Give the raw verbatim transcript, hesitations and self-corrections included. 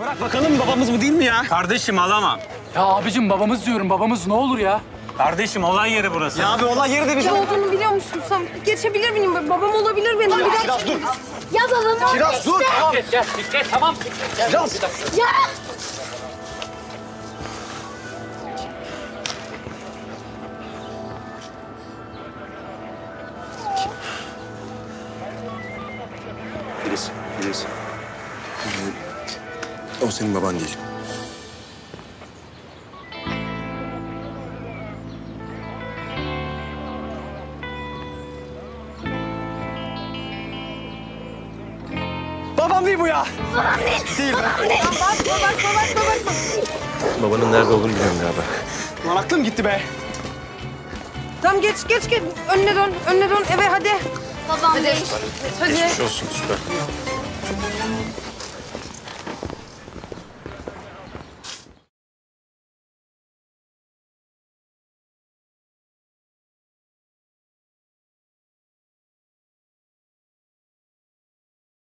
Bırak bakalım babamız mı değil mi ya? Kardeşim alamam. Ya abicim babamız diyorum, babamız ne olur ya? Kardeşim olay yeri burası. Ya abi olay yeri de bizim. Ne olduğunu biliyor musun sen? Geçebilir miyim? Babam olabilir benim. Ay, Kiraz dur. Ya babam. Kiraz dur. Tamam. Gel, gel, tamam. Gel, Kiraz. Ya. Kiraz, Kiraz. O senin baban değil. Babam değil bu ya. Babam değil. Değil. Babam değil. Babam, babam, babam, babam. Babanın nerede olduğunu biliyorum galiba. Ulan aklım gitti be. Tamam geç, geç, geç. Önüne dön, önüne dön. Eve hadi. Babam değil. Hadi. Geçmiş olsun süper.